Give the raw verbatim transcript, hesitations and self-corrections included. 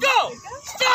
Go! Go!